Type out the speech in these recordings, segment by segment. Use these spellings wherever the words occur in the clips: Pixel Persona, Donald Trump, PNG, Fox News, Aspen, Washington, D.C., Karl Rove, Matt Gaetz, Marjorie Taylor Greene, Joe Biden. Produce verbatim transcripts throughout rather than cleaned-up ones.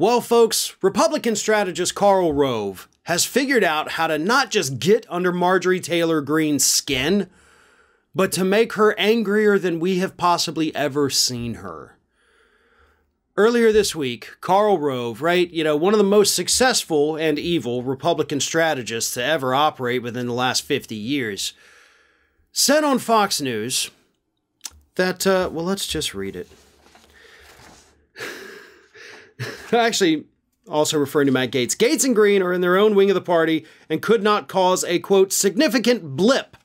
Well, folks, Republican strategist Karl Rove has figured out how to not just get under Marjorie Taylor Greene's skin, but to make her angrier than we have possibly ever seen her. Earlier this week, Karl Rove, right, you know, one of the most successful and evil Republican strategists to ever operate within the last fifty years, said on Fox News that, uh, well, let's just read it. Actually, also referring to Matt Gaetz, Gaetz and Green are in their own wing of the party and could not cause a, quote, significant blip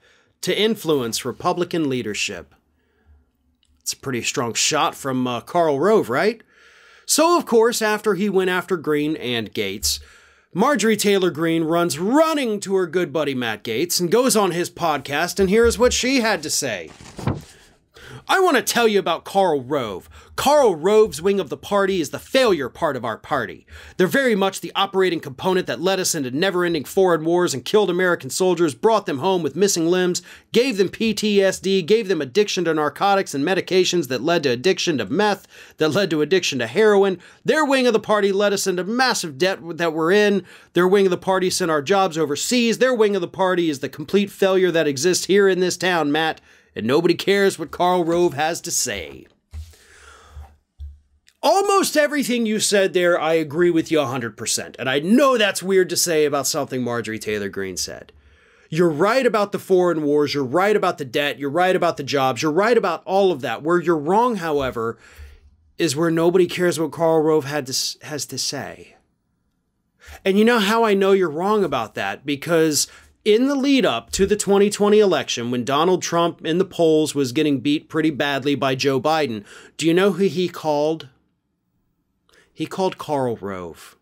to influence Republican leadership. It's a pretty strong shot from uh, Karl Rove, right? So, of course, after he went after Green and Gaetz, Marjorie Taylor Greene runs running to her good buddy Matt Gaetz and goes on his podcast, and here's what she had to say. I want to tell you about Karl Rove. Karl Rove's wing of the party is the failure part of our party. They're very much the operating component that led us into never-ending foreign wars and killed American soldiers, brought them home with missing limbs, gave them P T S D, gave them addiction to narcotics and medications that led to addiction to meth, that led to addiction to heroin. Their wing of the party led us into massive debt that we're in. Their wing of the party sent our jobs overseas. Their wing of the party is the complete failure that exists here in this town, Matt. And nobody cares what Karl Rove has to say. Almost everything you said there, I agree with you one hundred percent. And I know that's weird to say about something Marjorie Taylor Greene said. You're right about the foreign wars. You're right about the debt. You're right about the jobs. You're right about all of that. Where you're wrong, however, is where nobody cares what Karl Rove had to, has to say. And you know how I know you're wrong about that? Because in the lead up to the twenty twenty election, when Donald Trump in the polls was getting beat pretty badly by Joe Biden, do you know who he called? He called Karl Rove.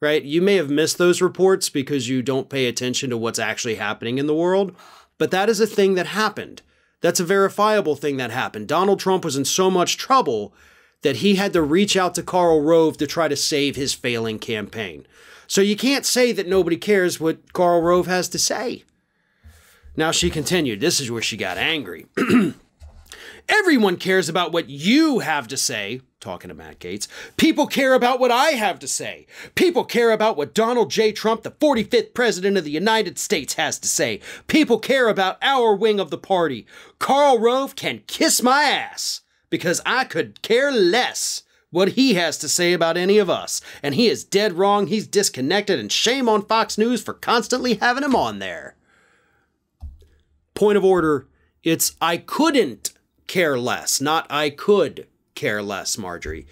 Right? You may have missed those reports because you don't pay attention to what's actually happening in the world, but that is a thing that happened. That's a verifiable thing that happened. Donald Trump was in so much trouble that he had to reach out to Karl Rove to try to save his failing campaign. So you can't say that nobody cares what Karl Rove has to say. Now she continued. This is where she got angry. Everyone cares about what you have to say, talking to Matt Gaetz. People care about what I have to say. People care about what Donald J. Trump, the forty-fifth president of the United States, has to say. People care about our wing of the party. Karl Rove can kiss my ass because I could care less what he has to say about any of us. And he is dead wrong, he's disconnected, and shame on Fox News for constantly having him on there. Point of order, it's I couldn't care less, not I could care less, Marjorie.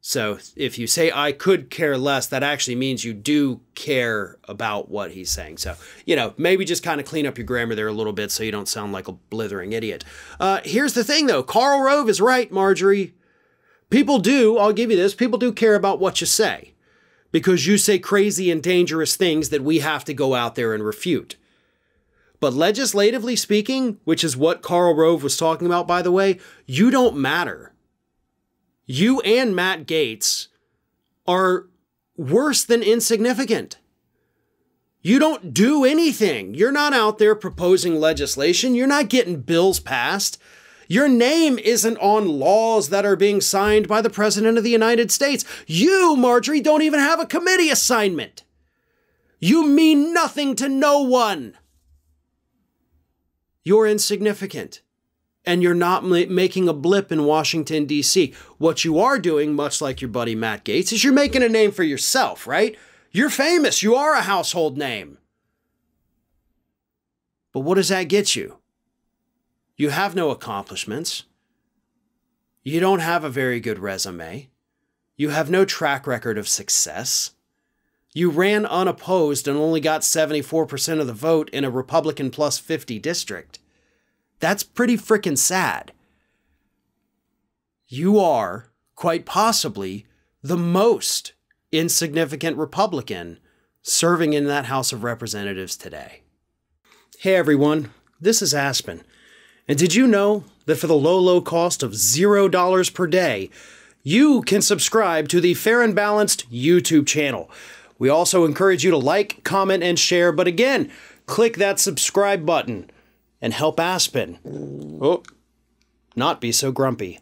So if you say I could care less, that actually means you do care about what he's saying. So, you know, maybe just kind of clean up your grammar there a little bit so you don't sound like a blithering idiot. Uh, here's the thing, though. Karl Rove is right, Marjorie. People do, I'll give you this, people do care about what you say because you say crazy and dangerous things that we have to go out there and refute. But legislatively speaking, which is what Karl Rove was talking about, by the way, you don't matter. You and Matt Gaetz are worse than insignificant. You don't do anything. You're not out there proposing legislation. You're not getting bills passed. Your name isn't on laws that are being signed by the President of the United States. You, Marjorie, don't even have a committee assignment. You mean nothing to no one. You're insignificant, and you're not ma- making a blip in Washington, D C What you are doing, much like your buddy Matt Gaetz, is you're making a name for yourself, right? You're famous. You are a household name. But what does that get you? You have no accomplishments. You don't have a very good resume. You have no track record of success. You ran unopposed and only got seventy-four percent of the vote in a Republican plus fifty district. That's pretty freaking sad. You are, quite possibly, the most insignificant Republican serving in that House of Representatives today. Hey everyone, this is Aspen. And did you know that for the low, low cost of zero dollars per day, you can subscribe to the Fair and Balanced YouTube channel? We also encourage you to like, comment, and share. But again, click that subscribe button and help Aspen, oh, not be so grumpy.